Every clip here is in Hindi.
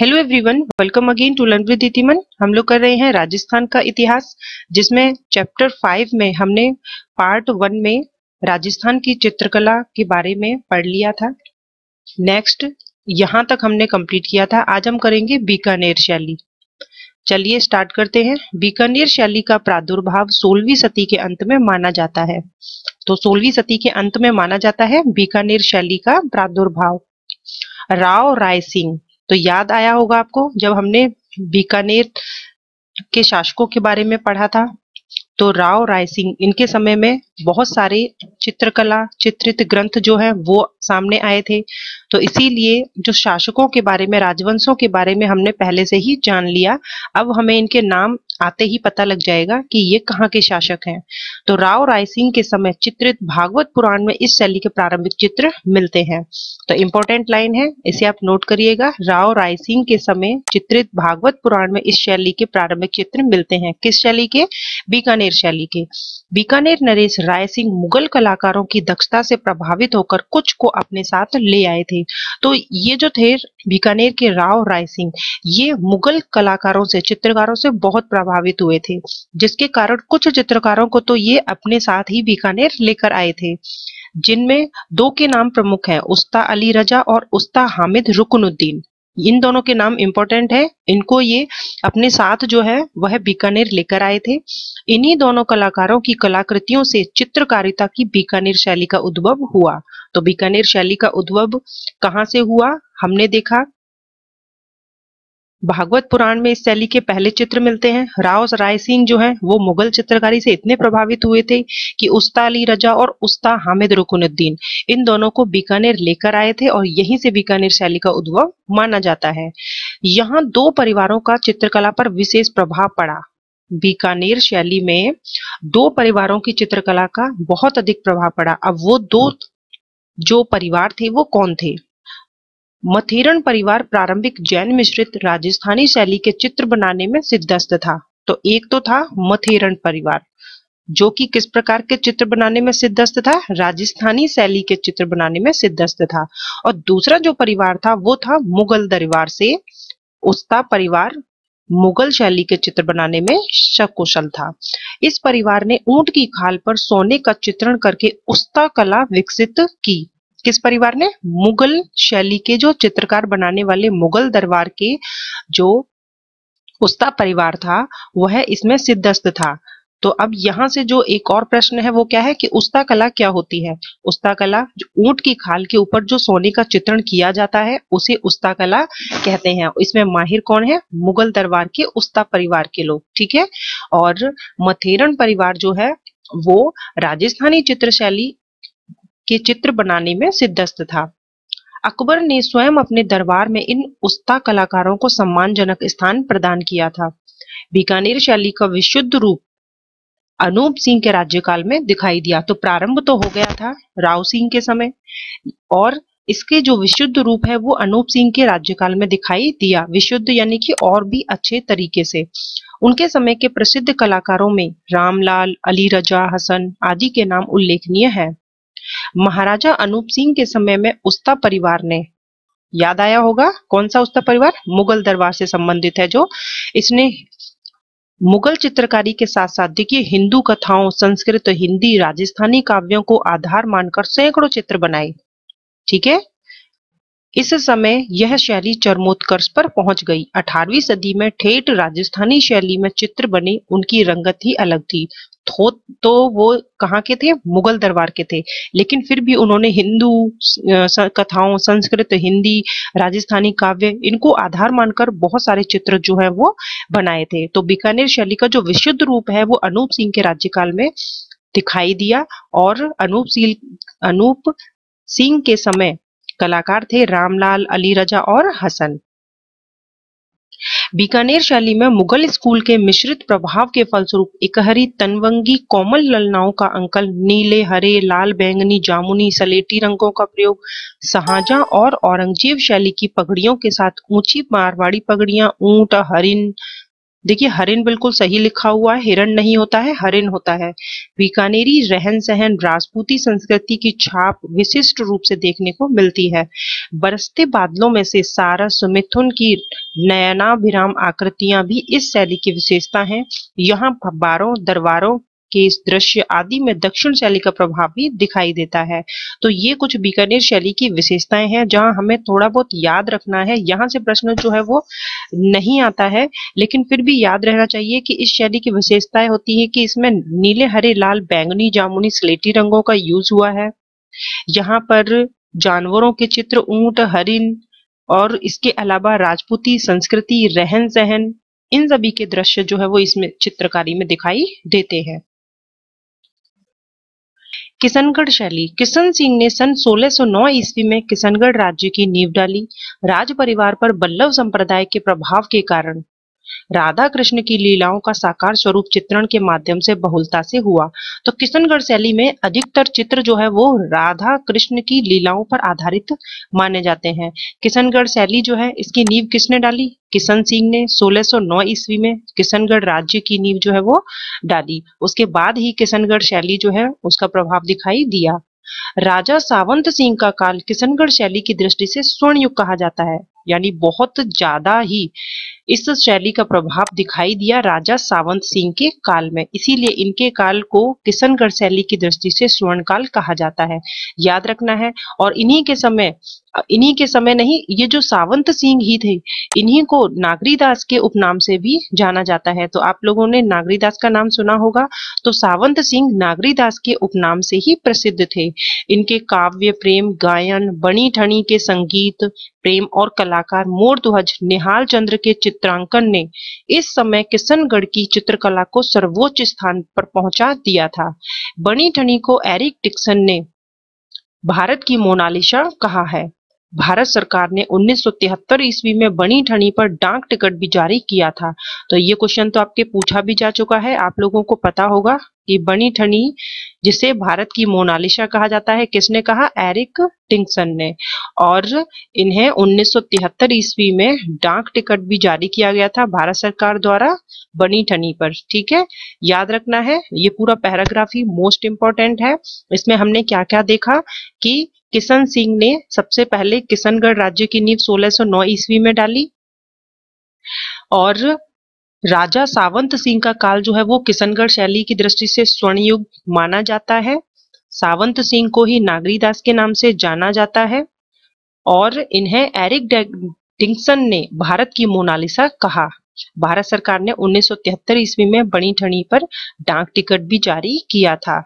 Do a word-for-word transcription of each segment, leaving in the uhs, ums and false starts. Hello everyone, welcome again to learn with इतिमन। हम लोग कर रहे हैं राजस्थान का इतिहास, जिसमें चैप्टर फाइव में हमने पार्ट वन में राजस्थान की चित्रकला के बारे में पढ़ लिया था। नेक्स्ट यहाँ तक हमने कंप्लीट किया था। आज हम करेंगे बीकानेर शैली। चलिए स्टार्ट करते हैं। बीकानेर शैली का प्रादुर्भाव सोलहवीं सदी के अंत में माना जाता है। तो सोलहवीं सदी के अंत में माना जाता है बीकानेर शैली का प्रादुर्भाव। राव राय सिंह, तो याद आया होगा आपको जब हमने बीकानेर के शासकों के बारे में पढ़ा था। तो राव राय सिंह, इनके समय में बहुत सारे चित्रकला चित्रित ग्रंथ जो है वो सामने आए थे। तो इसीलिए जो शासकों के बारे में, राजवंशों के बारे में हमने पहले से ही जान लिया। अब हमें इनके नाम आते ही पता लग जाएगा कि ये कहाँ के शासक हैं। तो राव राय सिंह के समय चित्रित भागवत पुराण में इस शैली के प्रारंभिक चित्र मिलते हैं। तो इम्पोर्टेंट लाइन है, इसे आप नोट करिएगा। राव राय सिंह के समय चित्रित भागवत पुराण में इस शैली के प्रारंभिक चित्र मिलते हैं। किस शैली के? बीकानेर शैली के। बीकानेर नरेश राय सिंह मुगल कलाकारों की दक्षता से प्रभावित होकर कुछ को अपने साथ ले आए थे। तो ये जो थे बीकानेर के राव राय सिंह, ये मुगल कलाकारों से, चित्रकारों से बहुत प्रभावित हुए थे, जिसके कारण कुछ चित्रकारों को तो ये अपने साथ ही बीकानेर लेकर आए थे, जिनमें दो के नाम प्रमुख हैं, उस्ताद अली रजा और उस्ताद हामिद रुकनुद्दीन। इन दोनों के नाम इम्पोर्टेंट है। इनको ये अपने साथ जो है वह बीकानेर लेकर आए थे। इन्हीं दोनों कलाकारों की कलाकृतियों से चित्रकारिता की बीकानेर शैली का उद्भव हुआ। तो बीकानेर शैली का उद्भव कहाँ से हुआ हमने देखा। भागवत पुराण में इस शैली के पहले चित्र मिलते हैं। राव राय सिंह जो है वो मुगल चित्रकारी से इतने प्रभावित हुए थे कि उस्ताद अली रजा और उस्ताद हामिद रुकनुद्दीन, इन दोनों को बीकानेर लेकर आए थे और यहीं से बीकानेर शैली का उद्भव माना जाता है। यहाँ दो परिवारों का चित्रकला पर विशेष प्रभाव पड़ा। बीकानेर शैली में दो परिवारों की चित्रकला का बहुत अधिक प्रभाव पड़ा। अब वो दो जो परिवार थे वो कौन थे? मथेरन परिवार प्रारंभिक जैन मिश्रित राजस्थानी शैली के चित्र बनाने में सिद्धस्त था। तो एक तो था मथेरन परिवार, जो कि किस प्रकार के चित्र बनाने में सिद्धस्त था? राजस्थानी शैली के चित्र बनाने में सिद्धस्त था। और दूसरा जो परिवार था वो था मुगल दरबार से उस्ता परिवार, मुगल शैली के चित्र बनाने में सकुशल था। इस परिवार ने ऊंट की खाल पर सोने का चित्रण करके उस्ता कला विकसित की। किस परिवार ने? मुगल शैली के जो चित्रकार बनाने वाले मुगल दरबार के जो उस्ता परिवार था वह इसमें सिद्धस्त था। तो अब यहाँ से जो एक और प्रश्न है वो क्या है कि उस्ता कला क्या होती है? उस्ता कला, जो ऊंट की खाल के ऊपर जो सोने का चित्रण किया जाता है उसे उस्ता कला कहते हैं। इसमें माहिर कौन है? मुगल दरबार के उस्ता परिवार के लोग। ठीक है। और मथेरन परिवार जो है वो राजस्थानी चित्रशैली के चित्र बनाने में सिद्धस्त था। अकबर ने स्वयं अपने दरबार में इन उस्ता कलाकारों को सम्मानजनक स्थान प्रदान किया था। बीकानेर शैली का विशुद्ध रूप अनूप सिंह के राज्यकाल में दिखाई दिया। तो प्रारंभ तो हो गया था राव सिंह के समय, और इसके जो विशुद्ध रूप है वो अनूप सिंह के राज्यकाल में दिखाई दिया। विशुद्ध यानी कि और भी अच्छे तरीके से। उनके समय के प्रसिद्ध कलाकारों में रामलाल, अली रजा, हसन आदि के नाम उल्लेखनीय है। महाराजा अनूप सिंह के समय में उस्ता परिवार ने, याद आया होगा कौन सा उस्ता परिवार? मुगल दरबार से संबंधित है। जो इसने मुगल चित्रकारी के साथ साथ देखिए हिंदू कथाओं, संस्कृत, हिंदी, राजस्थानी काव्यों को आधार मानकर सैकड़ों चित्र बनाए। ठीक है। इस समय यह शैली चरमोत्कर्ष पर पहुंच गई। अठारहवीं सदी में ठेठ राजस्थानी शैली में चित्र बने, उनकी रंगत ही अलग थी। तो वो कहाँ के थे? मुगल दरबार के थे, लेकिन फिर भी उन्होंने हिंदू कथाओं, संस्कृत, हिंदी, राजस्थानी काव्य, इनको आधार मानकर बहुत सारे चित्र जो है वो बनाए थे। तो बीकानेर शैली का जो विशुद्ध रूप है वो अनूप सिंह के राज्यकाल में दिखाई दिया। और अनूप सिंह अनूप सिंह के समय कलाकार थे रामलाल, अली रजा और हसन। बीकानेर शैली में मुगल स्कूल के मिश्रित प्रभाव के फलस्वरूप इकहरी, तनवंगी, कोमल ललनाओं का अंकन, नीले, हरे, लाल, बैंगनी, जामुनी, सलेटी रंगों का प्रयोग, सहाजा और औरंगजेब शैली की पगड़ियों के साथ ऊंची मारवाड़ी पगड़ियां, ऊंट, हरिन, देखिए हरिन बिल्कुल सही लिखा हुआ है, हिरण नहीं होता है, हरिन होता है। बीकानेरी रहन सहन राजपूती संस्कृति की छाप विशिष्ट रूप से देखने को मिलती है। बरसते बादलों में से सारस मिथुन की नयनाभिराम आकृतियां भी इस शैली की विशेषता हैं। यहाँ फब्बारों दरबारों के इस दृश्य आदि में दक्षिण शैली का प्रभाव भी दिखाई देता है। तो ये कुछ बीकानेर शैली की विशेषताएं हैं जहां हमें थोड़ा बहुत याद रखना है। यहाँ से प्रश्न जो है वो नहीं आता है, लेकिन फिर भी याद रहना चाहिए कि इस शैली की विशेषताएं होती है कि इसमें नीले हरे लाल बैंगनी जामुनी स्लेटी रंगों का यूज हुआ है। यहाँ पर जानवरों के चित्र ऊंट हरिण और इसके अलावा राजपूती संस्कृति रहन सहन इन सभी के दृश्य जो है वो इसमें चित्रकारी में दिखाई देते हैं। किशनगढ़ शैली। किशन सिंह ने सन सोलह सौ नौ ईस्वी में किशनगढ़ राज्य की नींव डाली। राज परिवार पर बल्लभ संप्रदाय के प्रभाव के कारण राधा कृष्ण की लीलाओं का साकार स्वरूप चित्रण के माध्यम से बहुलता से हुआ। तो किशनगढ़ शैली में अधिकतर चित्र जो है वो राधा कृष्ण की लीलाओं पर आधारित माने जाते हैं। किशनगढ़ शैली जो है इसकी नींव किसने डाली? किशन सिंह ने सोलह सौ नौ ईस्वी में किशनगढ़ राज्य की नींव जो है वो डाली। उसके बाद ही किशनगढ़ शैली जो है उसका प्रभाव दिखाई दिया। राजा सावंत सिंह का काल किशनगढ़ शैली की दृष्टि से स्वर्ण युग कहा जाता है, यानी बहुत ज्यादा ही इस शैली का प्रभाव दिखाई दिया राजा सावंत सिंह के काल में। इसीलिए इनके काल को किशनगढ़ शैली की दृष्टि से स्वर्ण काल कहा जाता है, याद रखना है। और इन्हीं के समय इन्हीं के समय नहीं, ये जो सावंत सिंह ही थे इन्हीं को नागरी दास के उपनाम से भी जाना जाता है। तो आप लोगों ने नागरी दास का नाम सुना होगा, तो सावंत सिंह नागरी दास के उपनाम से ही प्रसिद्ध थे। इनके काव्य प्रेम गायन बनी ठनी के संगीत प्रेम और कलाकार मोरध्वज निहाल चंद्र के चित्रांकन ने इस समय किशनगढ़ की चित्रकला को सर्वोच्च स्थान पर पहुंचा दिया था। बनी ठनी को एरिक डिक्सन ने भारत की मोनालिसा कहा है। भारत सरकार ने उन्नीस सौ तिहत्तर ईस्वी में बनी ठनी पर डाक टिकट भी जारी किया था। तो ये क्वेश्चन तो आपके पूछा भी जा चुका है, आप लोगों को पता होगा कि बनी ठनी जिसे भारत की मोनालिसा कहा जाता है किसने कहा? एरिक डिक्सन ने। और इन्हें उन्नीस सौ तिहत्तर ईस्वी में डाक टिकट भी जारी किया गया था भारत सरकार द्वारा बनी ठनी पर। ठीक है, याद रखना है। ये पूरा पैराग्राफ ही मोस्ट इम्पोर्टेंट है। इसमें हमने क्या क्या देखा कि किशन सिंह ने सबसे पहले किशनगढ़ राज्य की नींव सोलह सौ नौ ईस्वी में डाली और राजा सावंत सिंह का काल जो है वो किशनगढ़ शैली की दृष्टि से स्वर्ण युग माना जाता है। सावंत सिंह को ही नागरी दास के नाम से जाना जाता है और इन्हें एरिक डिक्सन ने भारत की मोनालिसा कहा। भारत सरकार ने उन्नीस सौ तिहत्तर ईस्वी में बनी ठनी पर डाक टिकट भी जारी किया था।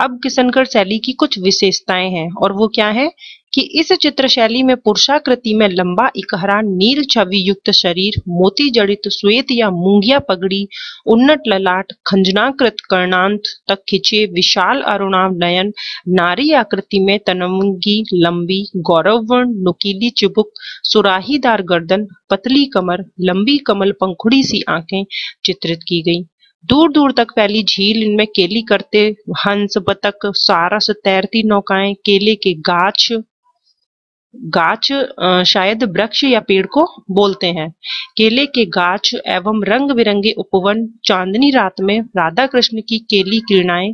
अब किशनगढ़ शैली की कुछ विशेषताएं हैं और वो क्या है कि इस चित्र शैली में पुरुषाकृति में लंबा इकहरा नील छवि युक्त शरीर मोती जड़ित श्वेत या मूंगिया पगड़ी उन्नत ललाट खंजनाकृत कर्णांत तक खिंचे विशाल अरुणाव नयन नारी आकृति में तनंगी लंबी गौरववर्ण नुकीली चिबुक सुराहीदार गर्दन पतली कमर लंबी कमल पंखुड़ी सी आंखें चित्रित की गई। दूर दूर तक फैली झील, इनमें केली करते हंस बतख सारस तैरती नौकाएं केले के गाछ गाछ शायद वृक्ष या पेड़ को बोलते हैं, केले के गाछ एवं रंग बिरंगे उपवन चांदनी रात में राधा कृष्ण की केली किरणाएं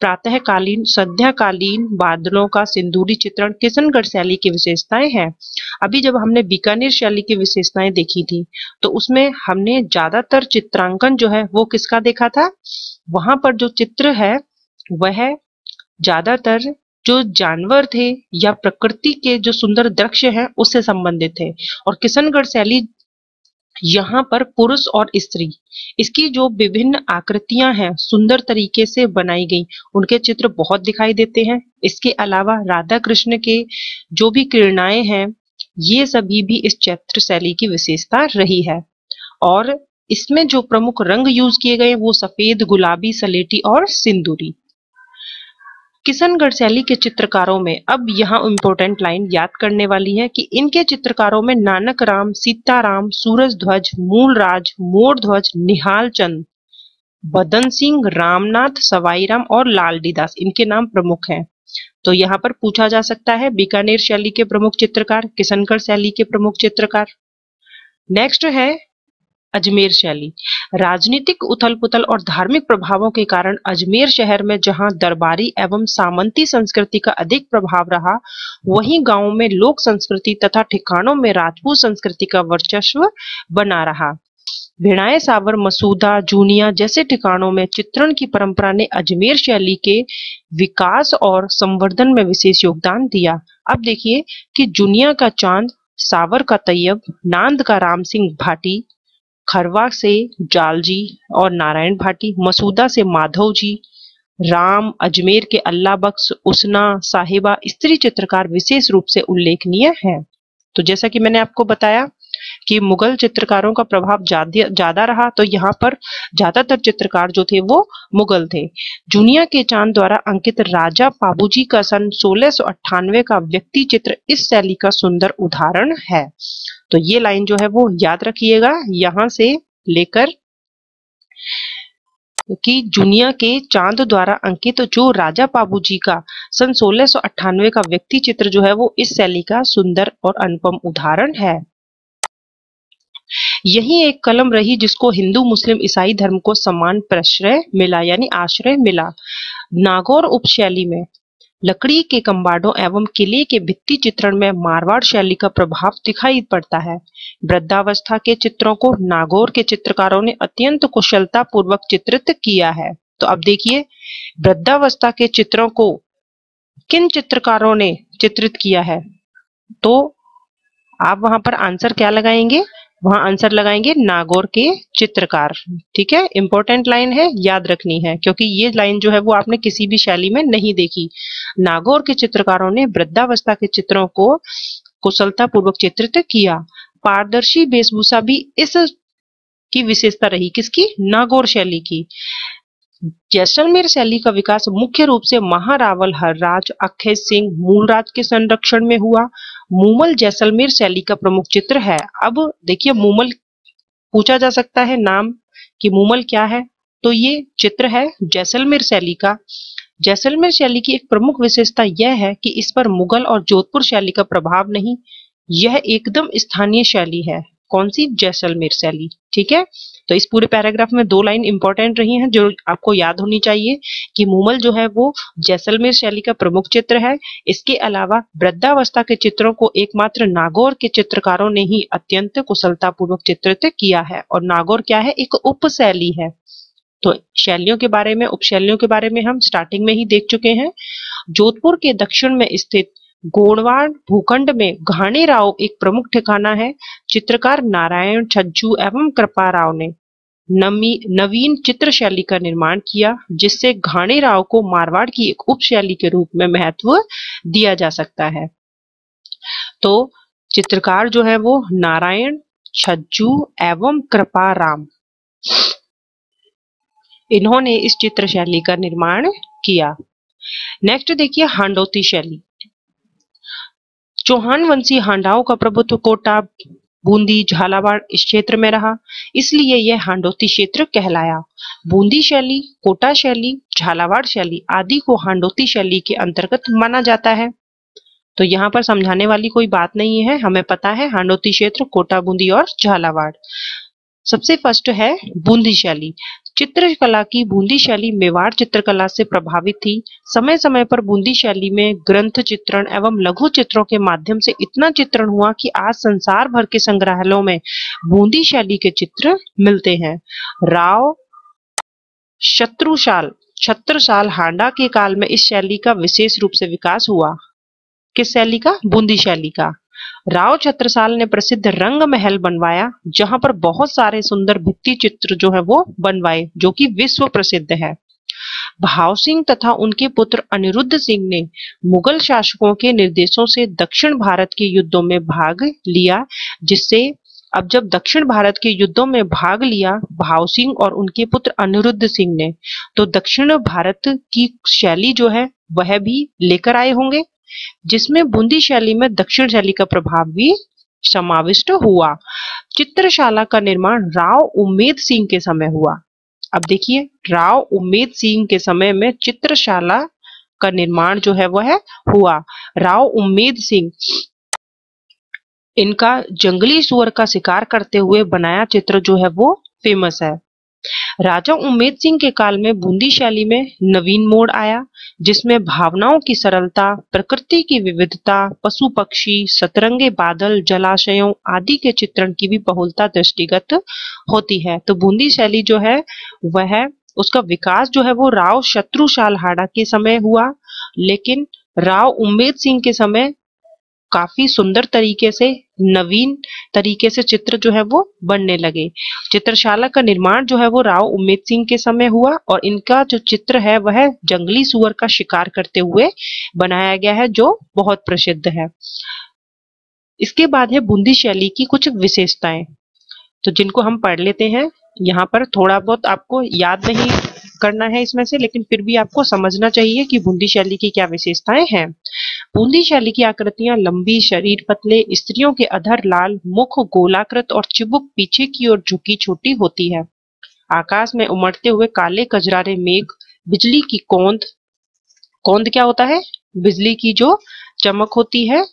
प्रातःकालीन संध्याकालीन बादलों का सिंदूरी चित्रण किशनगढ़ शैली की विशेषताएं हैं। अभी जब हमने बीकानेर शैली की विशेषताएं देखी थी तो उसमें हमने ज्यादातर चित्रांकन जो है वो किसका देखा था? वहां पर जो चित्र है वह ज्यादातर जो जानवर थे या प्रकृति के जो सुंदर दृश्य हैं उससे संबंधित थे। और किशनगढ़ शैली यहाँ पर पुरुष और स्त्री इसकी जो विभिन्न आकृतियां हैं सुंदर तरीके से बनाई गई उनके चित्र बहुत दिखाई देते हैं। इसके अलावा राधा कृष्ण के जो भी किरणाएं हैं ये सभी भी इस चित्र शैली की विशेषता रही है। और इसमें जो प्रमुख रंग यूज किए गए वो सफेद गुलाबी सलेटी और सिंदूरी। किशनगढ़ शैली के चित्रकारों में अब यहाँ इम्पोर्टेंट लाइन याद करने वाली है कि इनके चित्रकारों में नानक राम सीताराम सूरज ध्वज मूलराज मोरध्वज निहाल चंद बदन सिंह रामनाथ सवाईराम और लालडी दास इनके नाम प्रमुख हैं। तो यहाँ पर पूछा जा सकता है बीकानेर शैली के प्रमुख चित्रकार, किशनगढ़ शैली के प्रमुख चित्रकार। नेक्स्ट है अजमेर शैली। राजनीतिक उथल पुथल और धार्मिक प्रभावों के कारण अजमेर शहर में जहां दरबारी एवं सामंती संस्कृति का अधिक प्रभाव रहा, वहीं गांवों में लोक संस्कृति तथा ठिकानों में राजपूत संस्कृति का वर्चस्व बना रहा। भिणाए सावर, मसूदा, जूनिया जैसे ठिकानों में चित्रण की परंपरा ने अजमेर शैली के विकास और संवर्धन में विशेष योगदान दिया। अब देखिए कि जूनिया का चांद, सावर का तैयब, नांद का राम सिंह भाटी, खरवा से जालजी और नारायण भाटी, मसूदा से माधव जी, राम, अजमेर के अल्लाह बख्श, उसना, साहिबा स्त्री चित्रकार विशेष रूप से उल्लेखनीय हैं। तो जैसा कि मैंने आपको बताया कि मुगल चित्रकारों का प्रभाव ज्यादा रहा, तो यहाँ पर ज्यादातर चित्रकार जो थे वो मुगल थे। जूनिया के चांद द्वारा अंकित राजा पाबूजी का सन सोलह सौ अट्ठानवे का व्यक्ति चित्र इस शैली का सुंदर उदाहरण है। तो ये लाइन जो है वो याद रखिएगा, यहाँ से लेकर कि जूनिया के चांद द्वारा अंकित जो राजा पाबूजी का सन सोलह सौ अट्ठानवे का व्यक्ति चित्र जो है वो इस शैली का सुंदर और अनुपम उदाहरण है। यही एक कलम रही जिसको हिंदू, मुस्लिम, ईसाई धर्म को समान प्रश्रय मिला, यानी आश्रय मिला। नागौर उपशैली में लकड़ी के कम्बाडों एवं किले के भित्ति चित्रण में मारवाड़ शैली का प्रभाव दिखाई पड़ता है। वृद्धावस्था के चित्रों को नागौर के चित्रकारों ने अत्यंत कुशलता पूर्वक चित्रित किया है। तो अब देखिए वृद्धावस्था के चित्रों को किन चित्रकारों ने चित्रित किया है, तो आप वहां पर आंसर क्या लगाएंगे, वहां आंसर लगाएंगे नागौर के चित्रकार। ठीक है, इंपॉर्टेंट लाइन है, याद रखनी है, क्योंकि ये लाइन जो है वो आपने किसी भी शैली में नहीं देखी। नागौर के चित्रकारों ने वृद्धावस्था के चित्रों को कुशलता पूर्वक चित्रित किया। पारदर्शी वेशभूषा भी इस की विशेषता रही, किसकी, नागौर शैली की। जैसलमेर शैली का विकास मुख्य रूप से महारावल हरराज, अक्षय सिंह, मूलराज के संरक्षण में हुआ। मूमल जैसलमेर शैली का प्रमुख चित्र है। अब देखिए मूमल पूछा जा सकता है नाम कि मूमल क्या है, तो ये चित्र है जैसलमेर शैली का। जैसलमेर शैली की एक प्रमुख विशेषता यह है कि इस पर मुगल और जोधपुर शैली का प्रभाव नहीं, यह एकदम स्थानीय शैली है। कौन सी, जैसलमेर शैली। ठीक है, तो इस पूरे पैराग्राफ में दो लाइन इंपॉर्टेंट रही हैं जो आपको याद होनी चाहिए कि मूमल जो है वो जैसलमेर शैली का प्रमुख चित्र है। इसके अलावा वृद्धावस्था के चित्रों को एकमात्र नागौर के चित्रकारों ने ही अत्यंत कुशलता पूर्वक चित्रित किया है। और नागौर क्या है, एक उपशैली है। तो शैलियों के बारे में, उपशैलियों के बारे में हम स्टार्टिंग में ही देख चुके हैं। जोधपुर के दक्षिण में स्थित गोंडवाड़ भूखंड में घाणेराव एक प्रमुख ठिकाना है। चित्रकार नारायण छज्जू एवं कृपा राव ने नवीन चित्र शैली का निर्माण किया, जिससे घाणेराव को मारवाड़ की एक उपशैली के रूप में महत्व दिया जा सकता है। तो चित्रकार जो है वो नारायण छज्जू एवं कृपा राम, इन्होंने इस चित्र शैली का निर्माण किया। नेक्स्ट देखिए हांडोती शैली। चौहान वंशी हांडाओं का प्रभुत्व कोटा, बूंदी, झालावाड़ इस क्षेत्र में रहा, इसलिए यह हांडोती क्षेत्र कहलाया। बूंदी शैली, कोटा शैली, झालावाड़ शैली आदि को हांडोती शैली के अंतर्गत माना जाता है। तो यहाँ पर समझाने वाली कोई बात नहीं है, हमें पता है हांडोती क्षेत्र, कोटा, बूंदी और झालावाड़। सबसे फर्स्ट है बूंदी शैली। चित्रकला की बूंदी शैली मेवाड़ चित्रकला से प्रभावित थी। समय समय पर बूंदी शैली में ग्रंथ चित्रण एवं लघु चित्रों के माध्यम से इतना चित्रण हुआ कि आज संसार भर के संग्रहालयों में बूंदी शैली के चित्र मिलते हैं। राव शत्रुशाल छत्रसाल हांडा के काल में इस शैली का विशेष रूप से विकास हुआ। किस शैली का, बूंदी शैली का। राव छत्रसाल ने प्रसिद्ध रंग महल बनवाया, जहां पर बहुत सारे सुंदर भित्ति चित्र जो है वो बनवाए, जो कि विश्व प्रसिद्ध है। भाव सिंह तथा उनके पुत्र अनिरुद्ध सिंह ने मुगल शासकों के निर्देशों से दक्षिण भारत के युद्धों में भाग लिया, जिससे अब जब दक्षिण भारत के युद्धों में भाग लिया भाव सिंह और उनके पुत्र अनिरुद्ध सिंह ने, तो दक्षिण भारत की शैली जो है वह भी लेकर आए होंगे, जिसमें बूंदी शैली में दक्षिण शैली का प्रभाव भी समाविष्ट हुआ। चित्रशाला का निर्माण राव उम्मेद सिंह के समय हुआ। अब देखिए राव उम्मेद सिंह के समय में चित्रशाला का निर्माण जो है वह हुआ। राव उम्मेद सिंह इनका जंगली सुअर का शिकार करते हुए बनाया चित्र जो है वो फेमस है। राजा उम्मेद सिंह के काल में बूंदी शैली में नवीन मोड़ आया, जिसमें भावनाओं की सरलता, प्रकृति की विविधता, पशु पक्षी, सतरंगे बादल, जलाशयों आदि के चित्रण की भी बहुलता दृष्टिगत होती है। तो बूंदी शैली जो है वह है, उसका विकास जो है वो राव शत्रु शाल हाड़ा के समय हुआ, लेकिन राव उम्मेद सिंह के समय काफी सुंदर तरीके से नवीन तरीके से चित्र जो है वो बनने लगे। चित्रशाला का निर्माण जो है वो राव उम्मेद सिंह के समय हुआ और इनका जो चित्र है वह जंगली सुअर का शिकार करते हुए बनाया गया है जो बहुत प्रसिद्ध है। इसके बाद है बूंदी शैली की कुछ विशेषताएं, तो जिनको हम पढ़ लेते हैं। यहाँ पर थोड़ा बहुत आपको याद नहीं करना है इसमें से, लेकिन फिर भी आपको समझना चाहिए कि बूंदी शैली की क्या विशेषताएं हैं। बूंदी शैली की आकृतियां लंबी, शरीर पतले, स्त्रियों के अधर लाल, मुख गोलाकृत और चिबुक पीछे की ओर झुकी छोटी होती है। आकाश में उमड़ते हुए काले कजरारे मेघ, बिजली की कोंद, कोंद क्या होता है? बिजली की जो चमक होती है,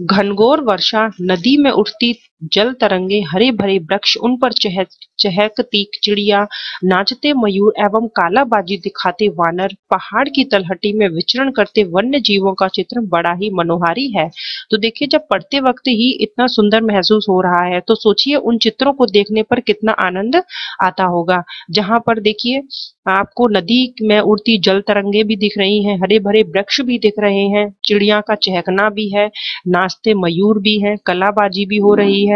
घनघोर वर्षा, नदी में उठती जल तरंगे, हरे भरे वृक्ष, उन पर चहक चहकती चिड़िया, नाचते मयूर एवं कालाबाजी दिखाते वानर, पहाड़ की तलहटी में विचरण करते वन्य जीवों का चित्रण बड़ा ही मनोहारी है। तो देखिए, जब पढ़ते वक्त ही इतना सुंदर महसूस हो रहा है तो सोचिए उन चित्रों को देखने पर कितना आनंद आता होगा। जहां पर देखिए आपको नदी में उड़ती जल तरंगे भी दिख रही हैं, हरे भरे वृक्ष भी दिख रहे हैं, चिड़िया का चहकना भी है, नाचते मयूर भी हैं, कलाबाजी भी हो रही है,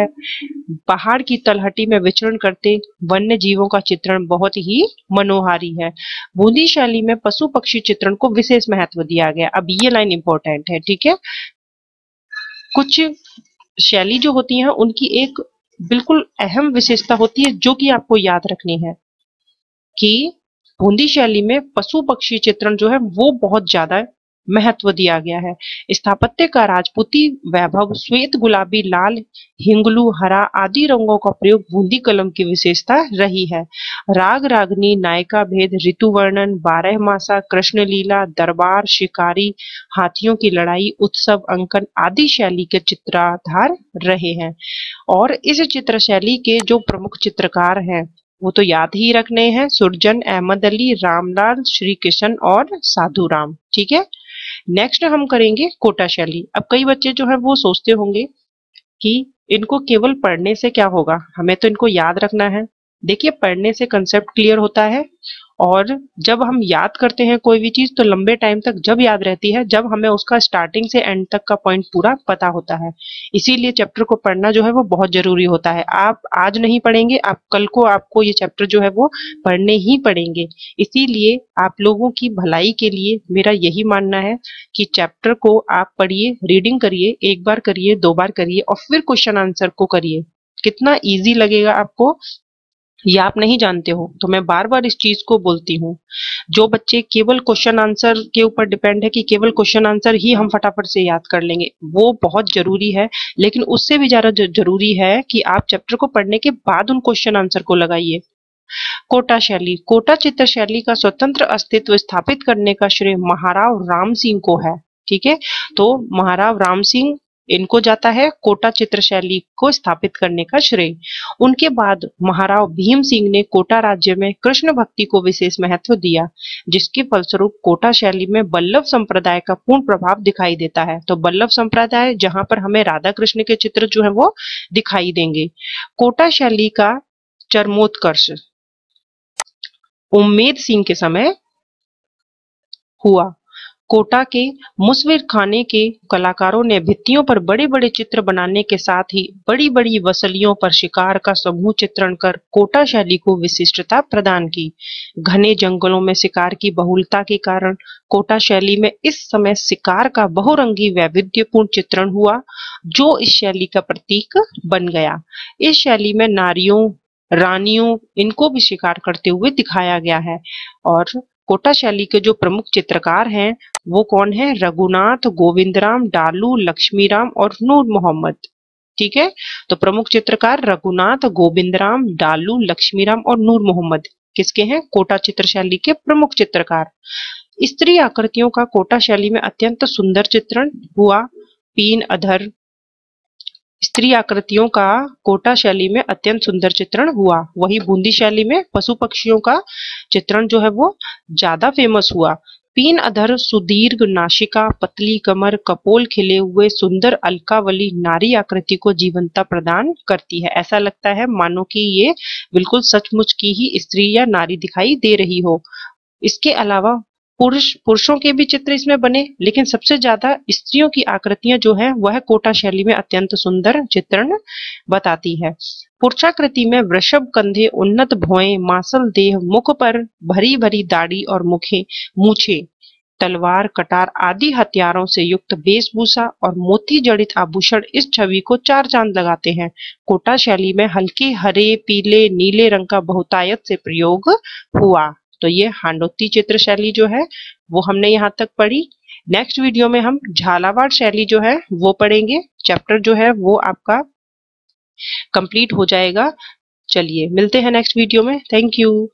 पहाड़ की तलहटी में विचरण करते वन्य जीवों का चित्रण बहुत ही मनोहारी है। बूंदी शैली में पशु पक्षी चित्रण को विशेष महत्व दिया गया। अब ये लाइन इंपॉर्टेंट है, ठीक है। कुछ शैली जो होती है उनकी एक बिल्कुल अहम विशेषता होती है जो कि आपको याद रखनी है कि बूंदी शैली में पशु पक्षी चित्रण जो है वो बहुत ज्यादा महत्व दिया गया है। स्थापत्य का राजपूती वैभव, श्वेत, गुलाबी, लाल, हिंगलू, हरा आदि रंगों का प्रयोग बूंदी कलम की विशेषता रही है। राग रागनी, नायिका भेद, ऋतु वर्णन, बारह मासा, कृष्ण लीला, दरबार, शिकारी, हाथियों की लड़ाई, उत्सव, अंकन आदि शैली के चित्राधार रहे हैं। और इस चित्र शैली के जो प्रमुख चित्रकार हैं वो तो याद ही रखने हैं, सुरजन, अहमद अली, रामलाल, श्री किशन और साधु राम, ठीक है। नेक्स्ट हम करेंगे कोटा शैली। अब कई बच्चे जो है वो सोचते होंगे कि इनको केवल पढ़ने से क्या होगा, हमें तो इनको याद रखना है। देखिए, पढ़ने से कंसेप्ट क्लियर होता है और जब हम याद करते हैं कोई भी चीज तो लंबे टाइम तक जब याद रहती है जब हमें उसका स्टार्टिंग से एंड तक का पॉइंट पूरा पता होता है। इसीलिए चैप्टर को पढ़ना जो है वो बहुत जरूरी होता है। आप आज नहीं पढ़ेंगे, आप कल को आपको ये चैप्टर जो है वो पढ़ने ही पड़ेंगे। इसीलिए आप लोगों की भलाई के लिए मेरा यही मानना है कि चैप्टर को आप पढ़िए, रीडिंग करिए, एक बार करिए, दो बार करिए और फिर क्वेश्चन आंसर को करिए। कितना ईजी लगेगा आपको ये आप नहीं जानते हो, तो मैं बार बार इस चीज को बोलती हूँ। जो बच्चे केवल क्वेश्चन आंसर के ऊपर डिपेंड है कि केवल क्वेश्चन आंसर ही हम फटाफट से याद कर लेंगे, वो बहुत जरूरी है, लेकिन उससे भी ज्यादा जरूरी है कि आप चैप्टर को पढ़ने के बाद उन क्वेश्चन आंसर को लगाइए। कोटा शैली। कोटा चित्र शैली का स्वतंत्र अस्तित्व स्थापित करने का श्रेय महाराव राम सिंह को है, ठीक है। तो महाराव राम सिंह इनको जाता है कोटा चित्र शैली को स्थापित करने का श्रेय। उनके बाद महाराव भीम सिंह ने कोटा राज्य में कृष्ण भक्ति को विशेष महत्व दिया, जिसके फलस्वरूप कोटा शैली में बल्लभ संप्रदाय का पूर्ण प्रभाव दिखाई देता है। तो बल्लभ संप्रदाय जहां पर हमें राधा कृष्ण के चित्र जो है वो दिखाई देंगे। कोटा शैली का चरमोत्कर्ष उम्मेद सिंह के समय हुआ। कोटा के मुसविर खाने के कलाकारों ने भित्तियों पर बड़े बड़े चित्र बनाने के साथ ही बड़ी बड़ी वसलियों पर शिकार का समूह चित्रण कर कोटा शैली को विशिष्टता प्रदान की। घने जंगलों में शिकार की बहुलता के कारण कोटा शैली में इस समय शिकार का बहुरंगी वैविध्यपूर्ण चित्रण हुआ, जो इस शैली का प्रतीक बन गया। इस शैली में नारियों, रानियों, इनको भी शिकार करते हुए दिखाया गया है। और कोटा शैली के जो प्रमुख चित्रकार हैं वो कौन है? रघुनाथ, गोविंदराम, डालू, लक्ष्मीराम और नूर मोहम्मद, ठीक है। तो प्रमुख चित्रकार रघुनाथ, गोविंदराम, डालू, लक्ष्मीराम और नूर मोहम्मद किसके हैं? कोटा चित्रशैली के प्रमुख चित्रकार। स्त्री आकृतियों का कोटा शैली में अत्यंत सुंदर चित्रण हुआ। पीन, अधर, स्त्री आकृतियों का कोटा शैली में अत्यंत सुंदर चित्रण हुआ। वही बूंदी शैली में पशु पक्षियों का चित्रण जो है वो ज्यादा फेमस हुआ। पीन अधर सुदीर्घ नासिका, पतली कमर, कपोल खिले हुए, सुंदर अलकावली नारी आकृति को जीवंतता प्रदान करती है। ऐसा लगता है मानो कि ये बिल्कुल सचमुच की ही स्त्री या नारी दिखाई दे रही हो। इसके अलावा पुरुष पुरुषों के भी चित्र इसमें बने, लेकिन सबसे ज्यादा स्त्रियों की आकृतियां जो है वह कोटा शैली में अत्यंत सुंदर चित्रण बताती है। पुरुषाकृति में वृषभ कंधे, उन्नत भौएं, मांसल देह, मुख पर भरी भरी दाढ़ी और मुखे मूछे, तलवार, कटार आदि हथियारों से युक्त वेशभूषा और मोती जड़ित आभूषण इस छवि को चार चांद लगाते हैं। कोटा शैली में हल्के हरे, पीले, नीले रंग का बहुतायत से प्रयोग हुआ। तो ये हांडोती चित्र शैली जो है वो हमने यहाँ तक पढ़ी। नेक्स्ट वीडियो में हम झालावाड़ शैली जो है वो पढ़ेंगे। चैप्टर जो है वो आपका कंप्लीट हो जाएगा। चलिए मिलते हैं नेक्स्ट वीडियो में। Thank you.